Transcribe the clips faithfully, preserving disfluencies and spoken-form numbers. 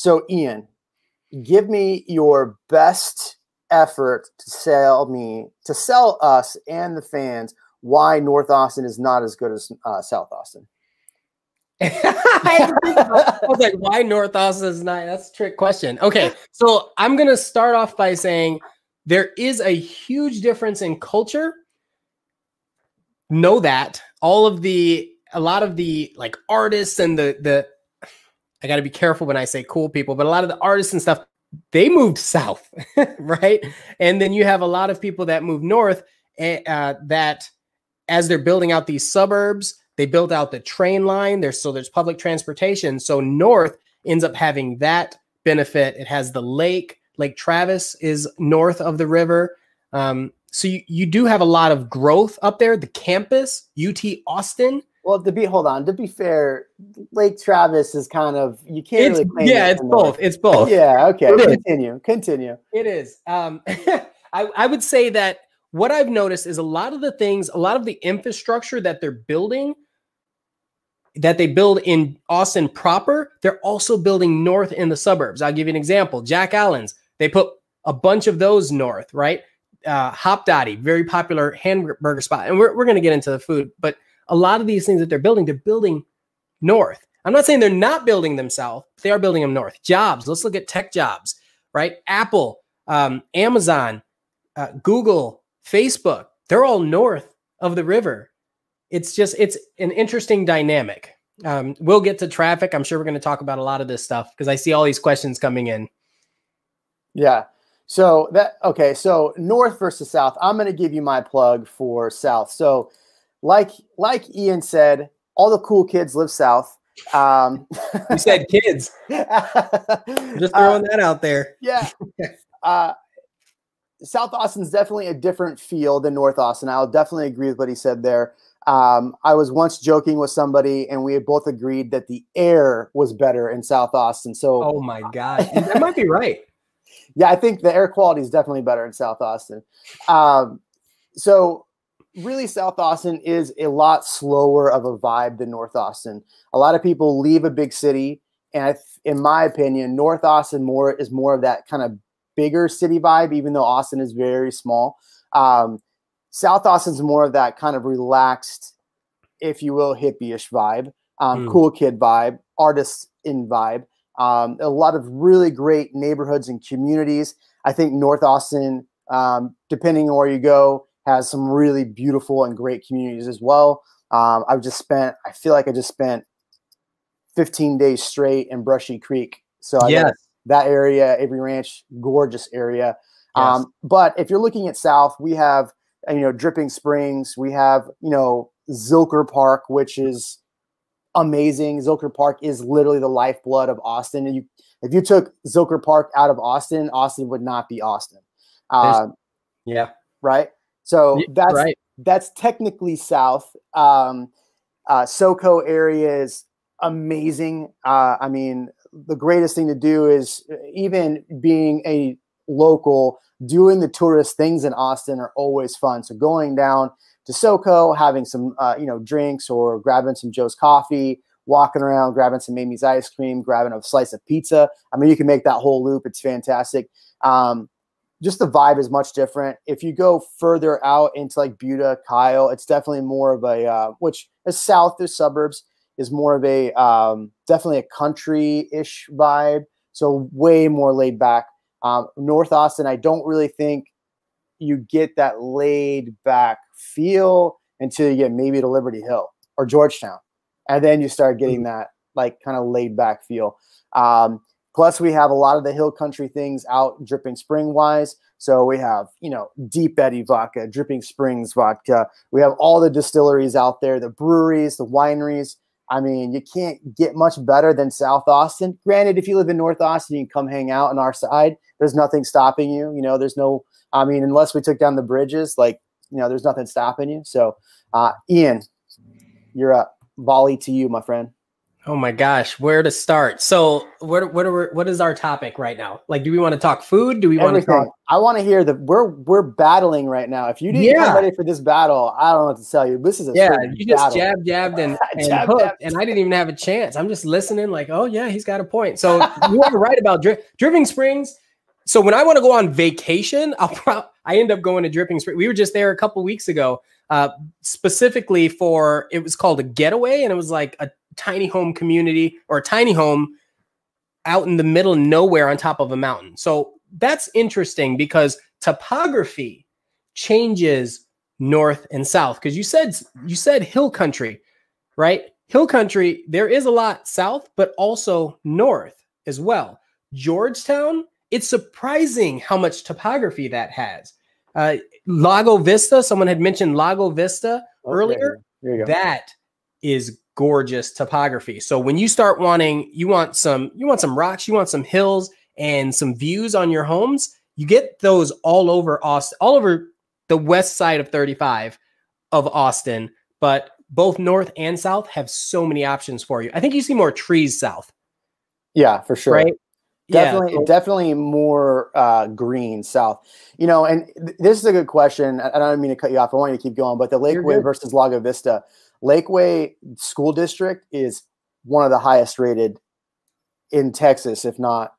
So Ian, give me your best effort to sell me, to sell us and the fans why North Austin is not as good as uh, South Austin. I, I was like, why North Austin is not? That's a trick question. Okay, so I'm going to start off by saying there is a huge difference in culture. Know that all of the, a lot of the like artists and the, the, I got to be careful when I say cool people, but a lot of the artists and stuff, they moved south, right? And then you have a lot of people that move north uh, that as they're building out these suburbs, they build out the train line there. So there's public transportation. So north ends up having that benefit. It has the lake. Lake Travis is north of the river. Um, so you, you do have a lot of growth up there. The campus, U T Austin. Well, to be, hold on, to be fair, Lake Travis is kind of, you can't it's, really claim Yeah, it it's both. It's both. Yeah, okay. Continue, continue. It is. Um, I, I would say that what I've noticed is a lot of the things, a lot of the infrastructure that they're building, that they build in Austin proper, they're also building north in the suburbs. I'll give you an example. Jack Allen's, they put a bunch of those north, right? Uh, Hop Dottie, very popular hamburger spot. And we're, we're going to get into the food, but a lot of these things that they're building, they're building north. I'm not saying they're not building them south. They are building them north. Jobs. Let's look at tech jobs, right? Apple, um, Amazon, uh, Google, Facebook. They're all north of the river. It's just, it's an interesting dynamic. Um, we'll get to traffic. I'm sure we're going to talk about a lot of this stuff because I see all these questions coming in. Yeah. So that, okay. So north versus south, I'm going to give you my plug for south. So Like like Ian said, all the cool kids live south. Um, you said kids. Just throwing uh, that out there. Yeah. Uh, South Austin's definitely a different feel than North Austin. I'll definitely agree with what he said there. Um, I was once joking with somebody, and we had both agreed that the air was better in South Austin. So, oh, my God. That might be right. Yeah, I think the air quality is definitely better in South Austin. Um, so... Really, South Austin is a lot slower of a vibe than North Austin. A lot of people leave a big city, and I in my opinion, North Austin more is more of that kind of bigger city vibe, even though Austin is very small. Um, South Austin's more of that kind of relaxed, if you will, hippie-ish vibe, um, mm. cool kid vibe, artist in vibe. Um, a lot of really great neighborhoods and communities. I think North Austin, um, depending on where you go, has some really beautiful and great communities as well. Um, I've just spent, I feel like I just spent fifteen days straight in Brushy Creek. So I yes. that area, Avery Ranch, gorgeous area. Yes. Um, but if you're looking at south, we have, you know, Dripping Springs. We have, you know, Zilker Park, which is amazing. Zilker Park is literally the lifeblood of Austin. And you, if you took Zilker Park out of Austin, Austin would not be Austin. Um, yeah. Right. So that's right. that's technically south. Um, uh, SoCo area is amazing. Uh, I mean, the greatest thing to do is even being a local, doing the tourist things in Austin are always fun. So going down to SoCo, having some uh, you know drinks or grabbing some Joe's coffee, walking around, grabbing some Mamie's ice cream, grabbing a slice of pizza. I mean, you can make that whole loop. It's fantastic. Um, Just the vibe is much different. If you go further out into like Buda, Kyle, it's definitely more of a, uh, which is south, the suburbs is more of a, um, definitely a country-ish vibe. So way more laid back. Um, North Austin, I don't really think you get that laid back feel until you get maybe to Liberty Hill or Georgetown. And then you start getting that like kind of laid back feel. Um, Plus, we have a lot of the hill country things out Dripping Spring wise. So we have, you know, Deep Eddy vodka, Dripping Springs vodka. We have all the distilleries out there, the breweries, the wineries. I mean, you can't get much better than South Austin. Granted, if you live in North Austin, you can come hang out on our side. There's nothing stopping you. You know, there's no, I mean, unless we took down the bridges, like, you know, there's nothing stopping you. So, uh, Ian, you're up. Volley to you, my friend. Oh my gosh, where to start? So what what are, what is our topic right now? Like, do we want to talk food? Do we want to talk? I want to hear the we're we're battling right now. If you didn't yeah. get ready for this battle, I don't know what to tell you. This is a yeah. You just battle. jab jabbed and, and jab, hooked, jab. and I didn't even have a chance. I'm just listening, like, oh yeah, he's got a point. So you are right about Dri- Dripping Springs. So when I want to go on vacation, I'll pro- I end up going to Dripping Springs. We were just there a couple weeks ago, uh, specifically for it was called a getaway, and it was like a tiny home community or a tiny home out in the middle of nowhere on top of a mountain. So that's interesting because topography changes north and south. Because you said you said hill country, right? Hill country, there is a lot south, but also north as well. Georgetown, it's surprising how much topography that has. Uh, Lago Vista, someone had mentioned Lago Vista okay. earlier. There you go. That is gorgeous topography. So when you start wanting, you want some, you want some rocks, you want some hills and some views on your homes, you get those all over Austin, all over the west side of thirty-five of Austin, but both north and south have so many options for you. I think you see more trees south. Yeah, for sure. Right? Definitely, yeah. definitely more uh, green south, you know, and th- this is a good question. I, I don't mean to cut you off. I want you to keep going, but the Lakeway versus Lago Vista, Lakeway School District is one of the highest rated in Texas, if not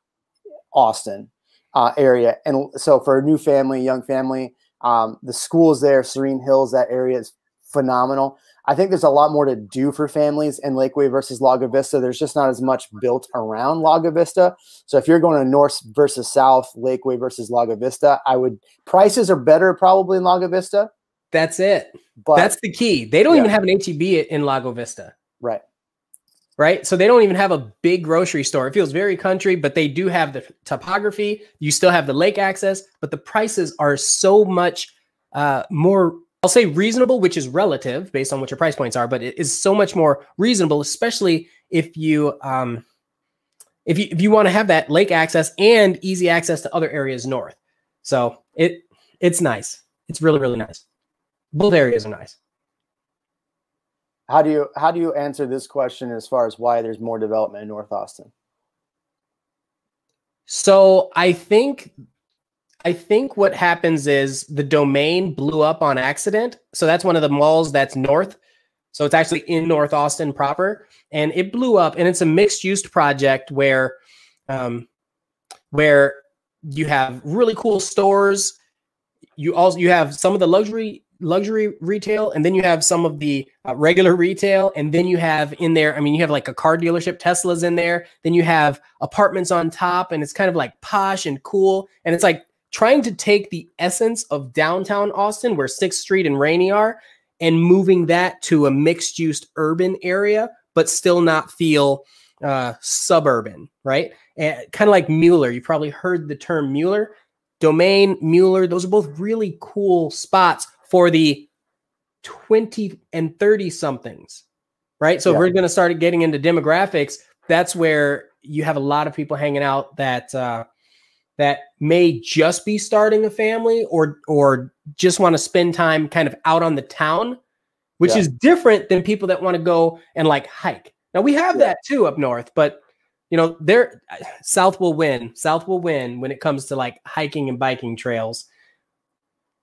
Austin uh, area. And so for a new family, young family, um, the schools there, Serene Hills, that area is phenomenal. I think there's a lot more to do for families in Lakeway versus Lago Vista. There's just not as much built around Lago Vista. So if you're going to north versus south, Lakeway versus Lago Vista, I would prices are better probably in Lago Vista. That's it. But that's the key. They don't yeah. even have an H E B in Lago Vista. Right. Right. So they don't even have a big grocery store. It feels very country, but they do have the topography. You still have the lake access, but the prices are so much uh, more, I'll say reasonable, which is relative based on what your price points are, but it is so much more reasonable, especially if you um, if you if you want to have that lake access and easy access to other areas north. So it it's nice. It's really really nice. Both areas are nice. How do you how do you answer this question as far as why there's more development in North Austin? So I think. I think what happens is the Domain blew up on accident. So that's one of the malls that's north. So it's actually in North Austin proper. And it blew up. And it's a mixed-use project where um, where you have really cool stores. You also you have some of the luxury luxury retail. And then you have some of the uh, regular retail. And then you have in there, I mean, you have like a car dealership. Tesla's in there. Then you have apartments on top. And it's kind of like posh and cool. And it's like trying to take the essence of downtown Austin, where sixth street and Rainey are, and moving that to a mixed-use urban area, but still not feel uh, suburban, right? And kind of like Mueller. You probably heard the term Mueller. Domain, Mueller, those are both really cool spots for the twenty and thirty-somethings, right? So yeah. if we're going to start getting into demographics, that's where you have a lot of people hanging out that uh, – that may just be starting a family or or just want to spend time kind of out on the town, which yeah. is different than people that want to go and like hike. Now we have yeah. that too up north, but you know, there South will win. South will win when it comes to like hiking and biking trails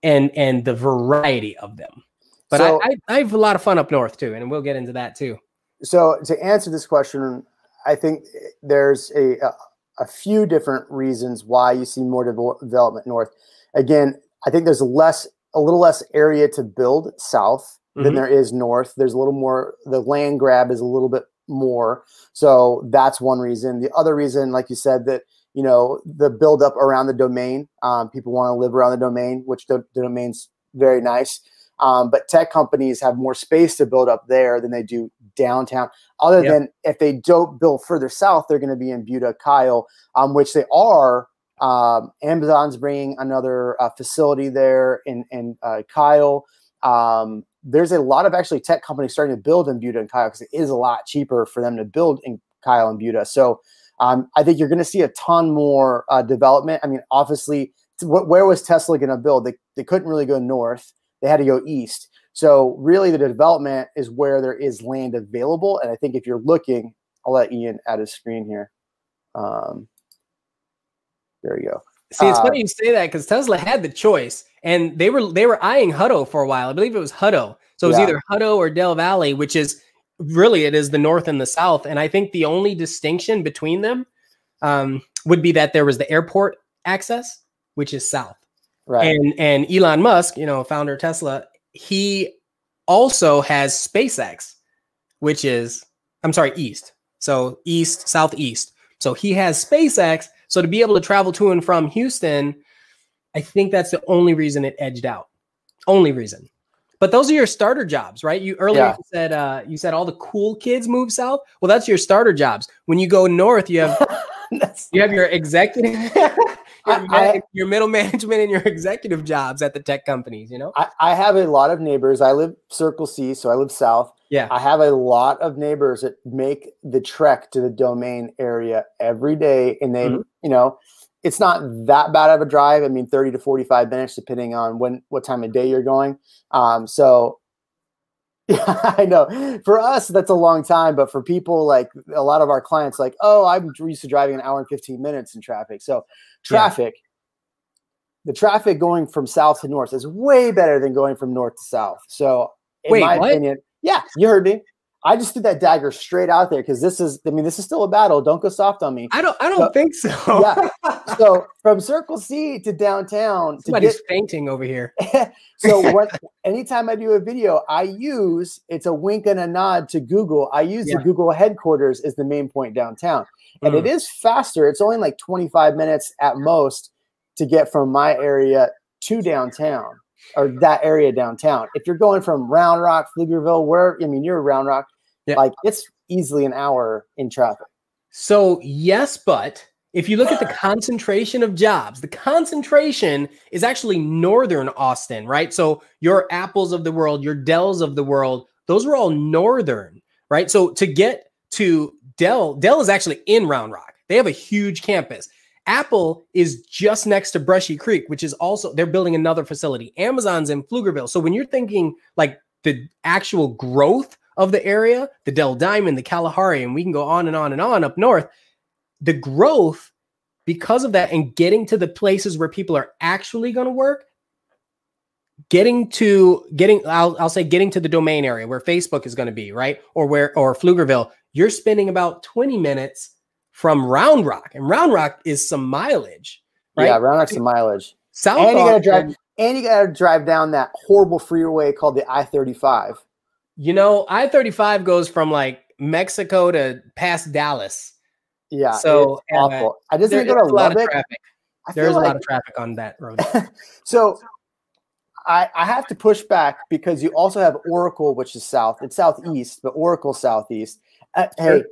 and and the variety of them. But so, I, I, I have a lot of fun up north too, and we'll get into that too. So to answer this question, I think there's a, a a few different reasons why you see more de- development north. Again, I think there's less, a little less area to build south mm-hmm. than there is north. There's a little more, the land grab is a little bit more. So that's one reason. The other reason, like you said, that, you know, the buildup around the Domain, um, people want to live around the Domain, which the, the Domain's very nice. Um, but tech companies have more space to build up there than they do downtown. Other yep. than if they don't build further south, they're going to be in Buda, Kyle, um, which they are. Um, Amazon's bringing another uh, facility there in, in uh, Kyle. Um, there's a lot of actually tech companies starting to build in Buda and Kyle because it is a lot cheaper for them to build in Kyle and Buda. So um, I think you're going to see a ton more uh, development. I mean, obviously, what, where was Tesla going to build? They, they couldn't really go north. They had to go east. So really the development is where there is land available. And I think if you're looking, I'll let Ian add his screen here. Um, there you go. See, it's uh, funny you say that because Tesla had the choice, and they were they were eyeing Hutto for a while. I believe it was Hutto. So it was yeah. either Hutto or Del Valle, which is really it is the north and the south. And I think the only distinction between them um, would be that there was the airport access, which is south. Right. And and Elon Musk, you know, founder of Tesla, he also has SpaceX, which is I'm sorry, east. So east, southeast. So he has SpaceX. So to be able to travel to and from Houston, I think that's the only reason it edged out. Only reason. But those are your starter jobs, right? You earlier yeah. you said uh, you said all the cool kids move south. Well, that's your starter jobs. When you go north, you have you have your executive, your, I, I, your middle management, and your executive jobs at the tech companies. You know, I, I have a lot of neighbors. I live Circle C, so I live south. Yeah, I have a lot of neighbors that make the trek to the Domain area every day, and they, mm-hmm. you know, it's not that bad of a drive. I mean, thirty to forty-five minutes, depending on when, what time of day you're going. Um, so yeah, I know for us, that's a long time, but for people like a lot of our clients, like, oh, I'm used to driving an hour and fifteen minutes in traffic. So traffic, yeah. the traffic going from south to north is way better than going from north to south. So in Wait, my what? opinion, yeah, you heard me. I just threw that dagger straight out there because this is, I mean, this is still a battle. Don't go soft on me. I don't, I don't so, think so. yeah. So from Circle C to downtown. Somebody's to get, fainting over here. so when, anytime I do a video, I use, it's a wink and a nod to Google. I use yeah. the Google headquarters as the main point downtown. And mm. it is faster. It's only like twenty-five minutes at most to get from my area to downtown. Or that area downtown. If you're going from Round Rock, Pflugerville, where I mean you're Round Rock, yeah. like it's easily an hour in traffic. So yes, but if you look at the concentration of jobs, the concentration is actually northern Austin, right? So your Apples of the world, your Dells of the world, those were all northern, right? So to get to Dell, Dell is actually in Round Rock. They have a huge campus. Apple is just next to Brushy Creek, which is also, they're building another facility. Amazon's in Pflugerville. So when you're thinking like the actual growth of the area, the Del Diamond, the Kalahari, and we can go on and on and on up north, the growth because of that and getting to the places where people are actually going to work, getting to, getting, I'll, I'll say getting to the Domain area where Facebook is going to be, right? Or where, or Pflugerville, you're spending about twenty minutes from Round Rock, and Round Rock is some mileage, right? Yeah, Round Rock's some mileage. South and you gotta drive, and you gotta drive down that horrible freeway called the I thirty-five. You know, I thirty-five goes from like Mexico to past Dallas. Yeah, so it's awful. Uh, I just need to go to Lubbock. There's a lot of traffic on that road. so I, I have to push back because you also have Oracle, which is south. It's southeast, but Oracle southeast. Uh, hey,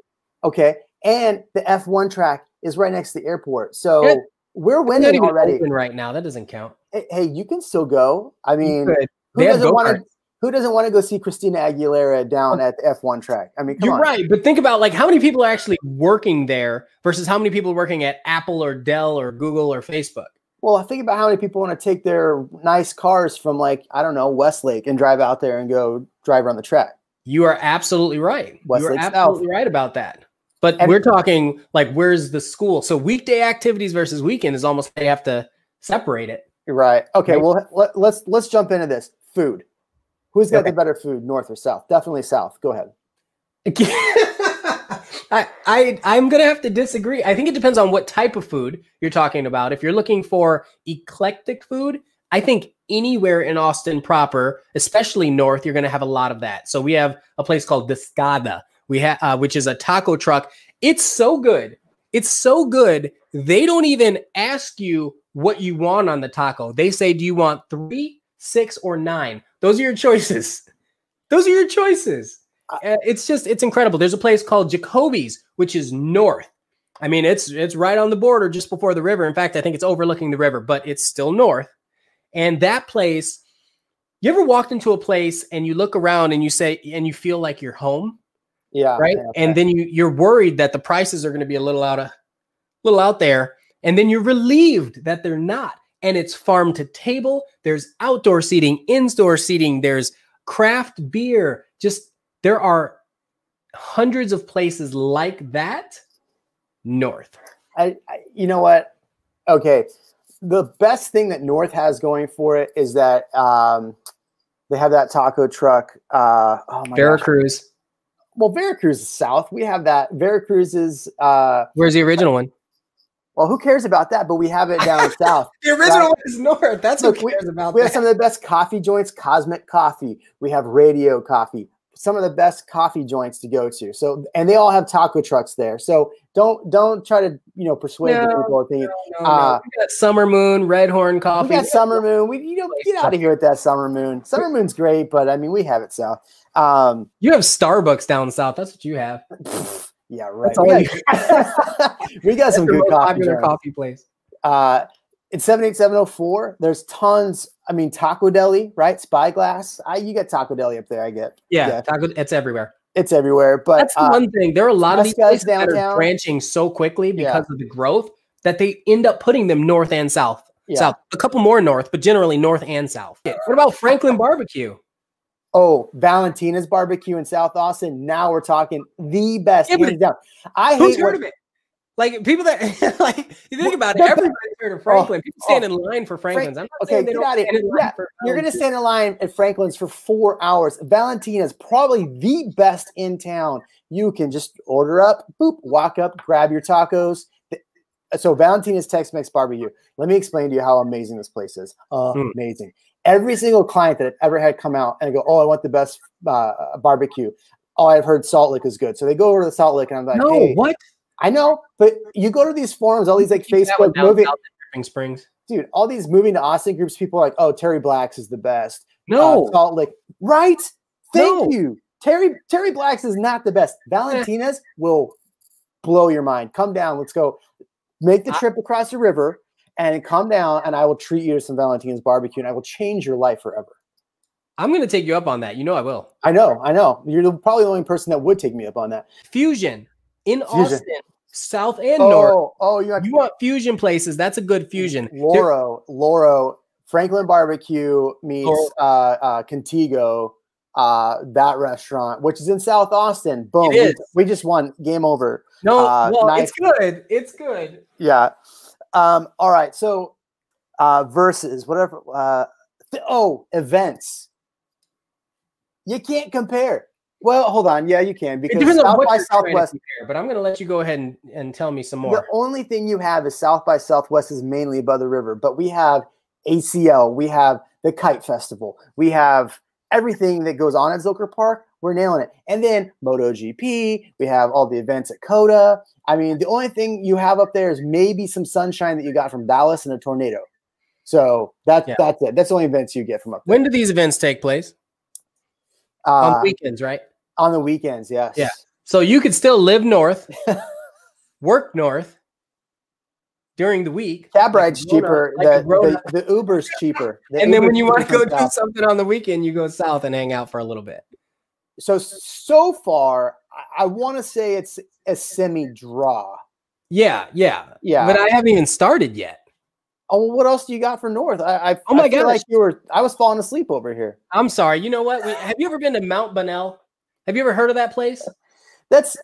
okay. And the F one track is right next to the airport. So yeah. we're winning it's not even already open right now. That doesn't count. Hey, you can still go. I mean, who doesn't want to, who doesn't want to go see Christina Aguilera down at the F one track? I mean, come You're on. right. But think about like how many people are actually working there versus how many people are working at Apple or Dell or Google or Facebook. Well, I think about how many people want to take their nice cars from like, I don't know, Westlake and drive out there and go drive around the track. You are absolutely right. Westlake's You're absolutely out. right about that. But and we're talking like, where's the school? So weekday activities versus weekend is almost, they have to separate it. Right. Okay. Right? Well, let, let's, let's jump into this food. Who's got okay. the better food? North or South? Definitely South. Go ahead. I, I, I'm going to have to disagree. I think it depends on what type of food you're talking about. If you're looking for eclectic food, I think anywhere in Austin proper, especially North, you're going to have a lot of that. So we have a place called Descada. We have, uh, which is a taco truck. It's so good. It's so good. They don't even ask you what you want on the taco. They say, do you want three, six, or nine? Those are your choices. Those are your choices. Uh, it's just, it's incredible. There's a place called Jacoby's, which is north. I mean, it's, it's right on the border just before the river. In fact, I think it's overlooking the river, but it's still north. And that place, you ever walked into a place and you look around and you say, and you feel like you're home? Yeah. Right. Yeah, okay. And then you, you're worried that the prices are going to be a little out of, little out there. And then you're relieved that they're not. And it's farm to table. There's outdoor seating, indoor seating. There's craft beer. Just there are hundreds of places like that north. I, I you know what? Okay. The best thing that North has going for it is that um, they have that taco truck. Uh, oh my Veracruz. Gosh. Well, Veracruz is south. We have that. Veracruz is. Uh, Where's the original one? Well, who cares about that? But we have it down south. The original right? one is north. That's Look, who cares we, about we that. We have some of the best coffee joints, Cosmic Coffee. We have Radio Coffee. Some of the best coffee joints to go to. So, and they all have taco trucks there. So don't, don't try to, you know, persuade no, the people. I think, no, no, uh, no. We got Summer Moon, Red Horn Coffee. We got Summer Moon. We, you know, get out of here with that Summer Moon. Summer Moon's great, but I mean, we have it south. Um, you have Starbucks down south. That's what you have. Yeah, right. We got, you we got some good coffee, coffee place. Uh, It's seven eight seven oh four. There's tons. I mean, Taco Deli, right? Spyglass. I, you got Taco Deli up there, I get. Yeah, yeah. Taco, it's everywhere. It's everywhere. But that's the uh, one thing. There are a lot of these places downtown that are branching so quickly because yeah. of the growth that they end up putting them north and south. Yeah. South. A couple more north, but generally north and south. What about Franklin Barbecue? Oh, Valentina's Barbecue in South Austin. Now we're talking the best. Yeah, hands down. I who's hate heard of it? Like people that like you think about it, everybody's heard of Franklin. People stand in line for Franklin's. I'm not okay, they don't stand in line yeah. for Franklin's. You're gonna stand in line at Franklin's for four hours. Valentina's probably the best in town. You can just order up, boop, walk up, grab your tacos. So Valentina's Tex-Mex Barbecue. Let me explain to you how amazing this place is. Uh, mm. Amazing. Every single client that I've ever had come out and I go, oh, I want the best uh, barbecue. Oh, I've heard Salt Lick is good. So they go over to the Salt Lick and I'm like, no, hey, what? I know, but you go to these forums, all these like Facebook moving Dripping Springs, dude. All these moving to Austin groups, people are like, "Oh, Terry Black's is the best." No, uh, Salt Lick, right? Thank no. you, Terry. Terry Black's is not the best. Valentina's will blow your mind. Come down, let's go. Make the trip across the river and come down, and I will treat you to some Valentina's barbecue, and I will change your life forever. I'm gonna take you up on that. You know, I will. I know, I know. You're probably the only person that would take me up on that. Fusion. In Austin, fusion. South and oh, north. Oh, you, you want fusion places. That's a good fusion. Loro, They're Loro, Franklin Barbecue meets oh. uh, uh, Contigo, uh, that restaurant, which is in South Austin. Boom. We, we just won. Game over. No, uh, well, nice. It's good. It's good. Yeah. Um, all right. So uh, versus whatever. Uh, oh, events. You can't compare. Well, hold on. Yeah, you can because it depends South on what by Southwest. Compare, but I'm going to let you go ahead and, and tell me some more. The only thing you have is South by Southwest is mainly above the river, but we have A C L, we have the Kite Festival, we have everything that goes on at Zilker Park. We're nailing it, and then MotoGP. We have all the events at COTA. I mean, the only thing you have up there is maybe some sunshine that you got from Dallas and a tornado. So that's yeah. that's it. That's the only events you get from up there. When do these events take place? Uh, on the weekends, right? On the weekends, yes. Yeah. So you could still live north, work north during the week. Cab ride's like cheaper. Like the, the, the Uber's cheaper. The and Uber's then when you want to go do something on the weekend, you go south and hang out for a little bit. So, so far, I, I want to say it's a semi-draw. Yeah, yeah. Yeah. But I haven't even started yet. Oh, what else do you got for north? I, I, oh my I feel gosh. like you were, I was falling asleep over here. I'm sorry. You know what? We, have you ever been to Mount Bonnell? Have you ever heard of that place? That's,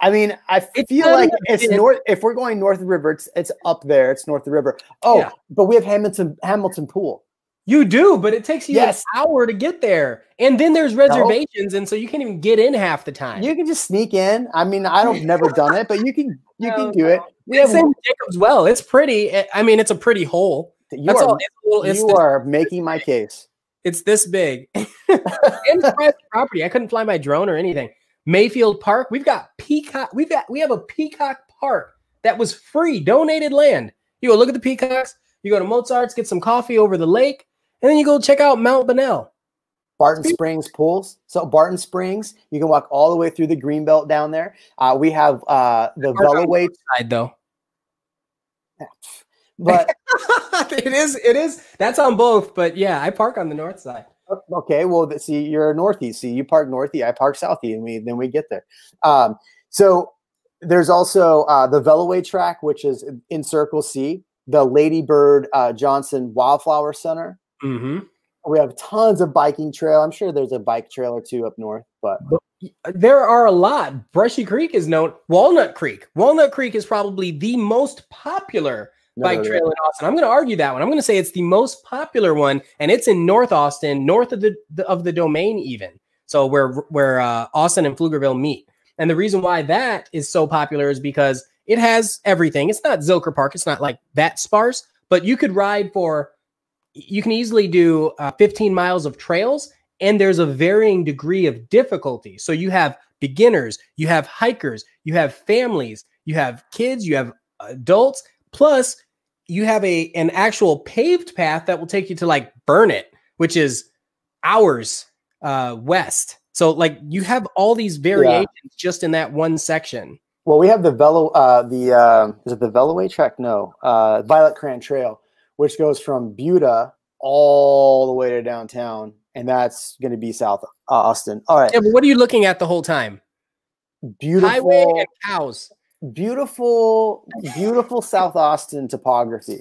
I mean, I it's feel like it's it. north. If we're going north of the river, it's, it's up there. It's north of the river. Oh, yeah. But we have Hamilton, Hamilton Pool. You do, but it takes you yes. an hour to get there. And then there's reservations. No. And so you can't even get in half the time. You can just sneak in. I mean, I don't never done it, but you can, you no, can do no. it. We it's have in Jacob's Well. It's pretty. I mean, it's a pretty hole. You That's are, all. It's little, it's you are making my case. It's this big. It's private property. I couldn't fly my drone or anything. Mayfield Park. We've got peacock. We've got, we have a peacock park that was free, donated land. You go look at the peacocks. You go to Mozart's, get some coffee over the lake. And then you go check out Mount Bonnell. Barton Springs pools. So Barton Springs, you can walk all the way through the Greenbelt down there. Uh, we have uh, the Veloway side though. But it is, it is, that's on both. But yeah, I park on the north side. Okay. Well, see, you're northeast. See, you park northeast, I park southeast, and we, then we get there. Um, so there's also uh, the Veloway track, which is in Circle C, the Lady Bird uh, Johnson Wildflower Center. Mm-hmm. We have tons of biking trail. I'm sure there's a bike trail or two up north, but there are a lot. Brushy Creek is known. Walnut Creek. Walnut Creek is probably the most popular no, bike no, no, trail no. in Austin. I'm going to argue that one. I'm going to say it's the most popular one, and it's in North Austin, north of the, the of the Domain even. So where where uh, Austin and Pflugerville meet. And the reason why that is so popular is because it has everything. It's not Zilker Park. It's not like that sparse, but you could ride for, you can easily do uh, fifteen miles of trails, and there's a varying degree of difficulty. So you have beginners, you have hikers, you have families, you have kids, you have adults, plus you have a an actual paved path that will take you to like Burnet, which is hours uh, west. So like you have all these variations yeah. just in that one section. Well, we have the Velo, uh, the uh, is it the Veloway track? No, uh, Violet Cran Trail, which goes from Buda all the way to downtown, and that's going to be South Austin. All right. Yeah, but what are you looking at the whole time? Beautiful highway and cows. Beautiful, beautiful South Austin topography.